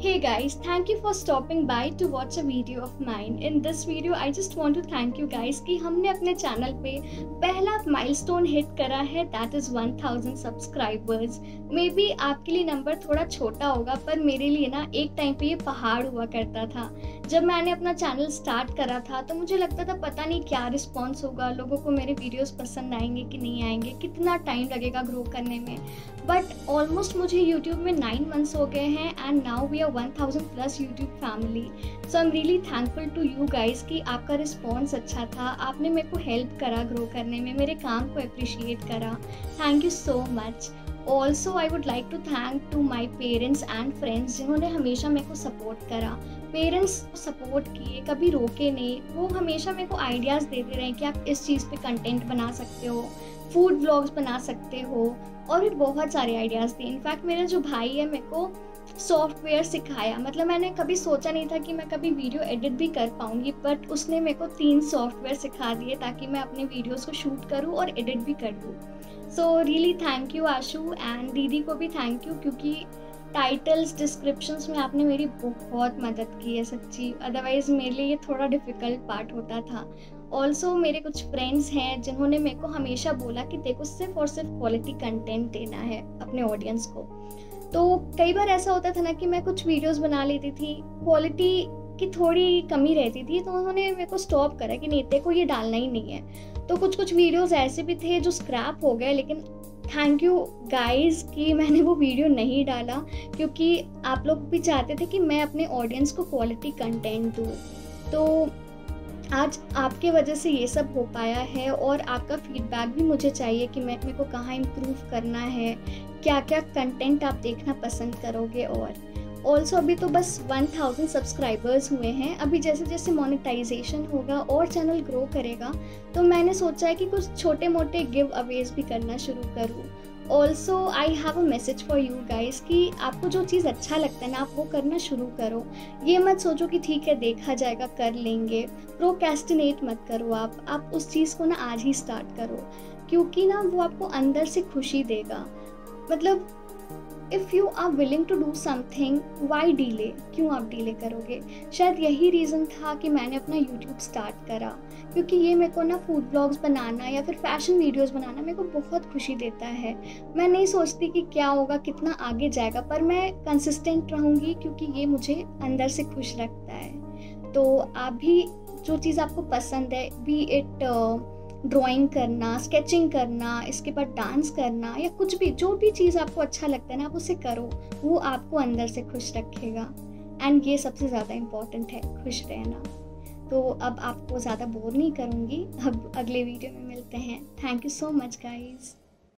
Hey guys, thank you for stopping by to watch a video of mine. In this video, I just want to thank you guys कि हमने अपने channel पे पहला milestone hit करा है, that is 1000 subscribers. May be आपके लिए number थोड़ा छोटा होगा, पर मेरे लिए ना एक टाइम पे ये पहाड़ हुआ करता था। जब मैंने अपना चैनल स्टार्ट करा था तो मुझे लगता था पता नहीं क्या रिस्पॉन्स होगा, लोगों को मेरे वीडियोज़ पसंद आएंगे कि नहीं आएंगे, कितना टाइम लगेगा ग्रो करने में। बट ऑलमोस्ट मुझे यूट्यूब में 9 months हो गए हैं एंड नाउ वी 1000+ YouTube फैमिली। So I am really thankful to you guys कि आपका रिस्पॉन्स अच्छा था, आपने मेरे को हेल्प करा ग्रो करने में, मेरे काम को अप्रिशिएट करा। Thank you so much. Also I would like to thank to my parents and friends जिन्होंने हमेशा मेरे को सपोर्ट करा। पेरेंट्स सपोर्ट किए, कभी रोके नहीं, वो हमेशा मेरे को आइडियाज़ देते रहे कि आप इस चीज़ पे कंटेंट बना सकते हो, फूड व्लॉग्स बना सकते हो और भी बहुत सारे आइडियाज़ दिए। इनफैक्ट मेरा जो भाई है मेरे को सॉफ्टवेयर सिखाया, मतलब मैंने कभी सोचा नहीं था कि मैं कभी वीडियो एडिट भी कर पाऊँगी, बट उसने मेरे को 3 सॉफ्टवेयर सिखा दिए ताकि मैं अपने वीडियोज़ को शूट करूँ और एडिट भी कर दूँ। So really thank you Ashu and दीदी को भी थैंक यू, क्योंकि टाइटल्स डिस्क्रिप्शंस में आपने मेरी बहुत मदद की है सच्ची, अदरवाइज़ मेरे लिए ये थोड़ा डिफ़िकल्ट पार्ट होता था। ऑल्सो मेरे कुछ फ्रेंड्स हैं जिन्होंने मेरे को हमेशा बोला कि देखो सिर्फ और सिर्फ क्वालिटी कंटेंट देना है अपने ऑडियंस को। तो कई बार ऐसा होता था ना कि मैं कुछ वीडियोस बना लेती थी, क्वालिटी की थोड़ी कमी रहती थी, तो उन्होंने मेरे को स्टॉप करा कि नहीं देखो ये डालना ही नहीं है। तो कुछ वीडियोस ऐसे भी थे जो स्क्रैप हो गए, लेकिन थैंक यू गाइज़ कि मैंने वो वीडियो नहीं डाला, क्योंकि आप लोग भी चाहते थे कि मैं अपने ऑडियंस को क्वालिटी कंटेंट दूँ। तो आज आपके वजह से ये सब हो पाया है और आपका फीडबैक भी मुझे चाहिए कि मेरे को कहाँ इम्प्रूव करना है, क्या क्या कंटेंट आप देखना पसंद करोगे। और ऑल्सो अभी तो बस 1000 सब्सक्राइबर्स हुए हैं, अभी जैसे जैसे मोनेटाइजेशन होगा और चैनल ग्रो करेगा तो मैंने सोचा है कि कुछ छोटे मोटे गिव अवेज भी करना शुरू करूँ। Also I have a message for you guys कि आपको जो चीज़ अच्छा लगता है ना आप वो करना शुरू करो। ये मत सोचो कि ठीक है देखा जाएगा कर लेंगे, प्रोक्रेस्टिनेट मत करो। आप उस चीज़ को ना आज ही स्टार्ट करो, क्योंकि ना वो आपको अंदर से खुशी देगा। मतलब if you are willing to do something why delay, क्यों आप डीले करोगे। शायद यही रीज़न था कि मैंने अपना यूट्यूब स्टार्ट करा, क्योंकि ये मेरे को ना फूड ब्लॉग्स बनाना या फिर फैशन वीडियोस बनाना मेरे को बहुत खुशी देता है। मैं नहीं सोचती कि क्या होगा, कितना आगे जाएगा, पर मैं कंसिस्टेंट रहूँगी क्योंकि ये मुझे अंदर से खुश रखता है। तो आप भी जो चीज़ आपको पसंद है, बी इट ड्राइंग करना, स्केचिंग करना, इसके बाद डांस करना या कुछ भी, जो भी चीज़ आपको अच्छा लगता है ना आप उसे करो, वो आपको अंदर से खुश रखेगा। एंड ये सबसे ज़्यादा इम्पॉर्टेंट है, खुश रहना। तो अब आपको ज़्यादा बोर नहीं करूँगी, अब अगले वीडियो में मिलते हैं। Thank you so much guys.